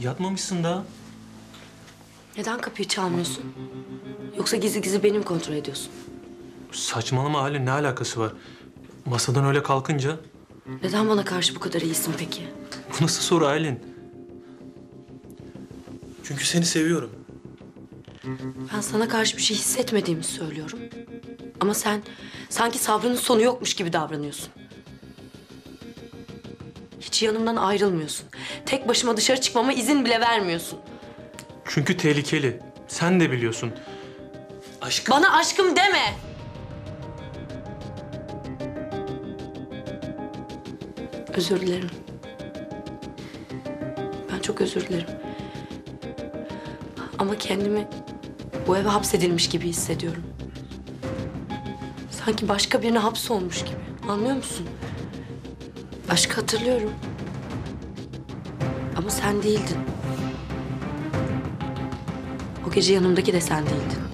Yatmamışsın daha. Neden kapıyı çalmıyorsun? Yoksa gizli gizli beni mi kontrol ediyorsun? Saçmalama Halil, ne alakası var? Masadan öyle kalkınca... Neden bana karşı bu kadar iyisin peki? Bu nasıl soru Aylin? Çünkü seni seviyorum. Ben sana karşı bir şey hissetmediğimi söylüyorum. Ama sen sanki sabrının sonu yokmuş gibi davranıyorsun. Hiç yanımdan ayrılmıyorsun. Tek başıma dışarı çıkmama izin bile vermiyorsun. Çünkü tehlikeli. Sen de biliyorsun. Aşkım... Bana aşkım deme! Özür dilerim. Ben çok özür dilerim. Ama kendimi bu eve hapsedilmiş gibi hissediyorum. Sanki başka birine hapsolmuş gibi. Anlıyor musun? Aşkı hatırlıyorum. Ama sen değildin. O gece yanımdaki de sen değildin.